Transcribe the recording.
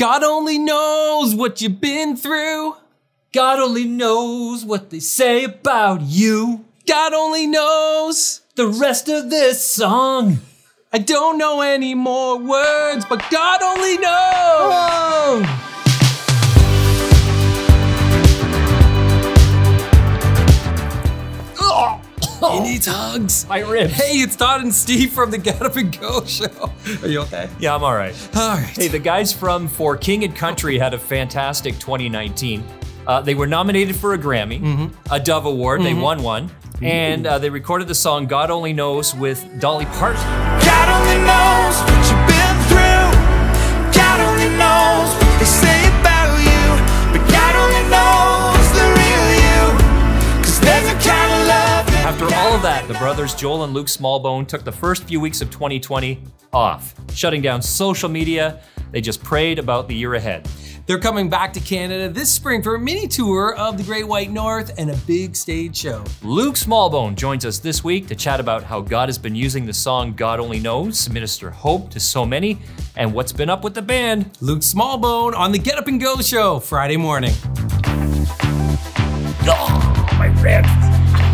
God only knows what you've been through. God only knows what they say about you. God only knows the rest of this song. I don't know any more words, but God only knows. Whoa. He needs hugs. My ribs. Hey, it's Todd and Steve from the Get Up and Go show. Are you okay? Yeah, I'm all right. All right. Hey, the guys from For King and Country had a fantastic 2019. They were nominated for a Grammy, a Dove Award. They won one, and they recorded the song "God Only Knows" with Dolly Parton. God only knows what you've been through. God only knows what they say about you. But God only knows the real you. 'Cause there's a kind of love. After all of that, the brothers Joel and Luke Smallbone took the first few weeks of 2020 off, shutting down social media. They just prayed about the year ahead. They're coming back to Canada this spring for a mini tour of the Great White North and a big stage show. Luke Smallbone joins us this week to chat about how God has been using the song God Only Knows to minister hope to so many and what's been up with the band. Luke Smallbone on the Get Up and Go show Friday morning. Oh, my friend.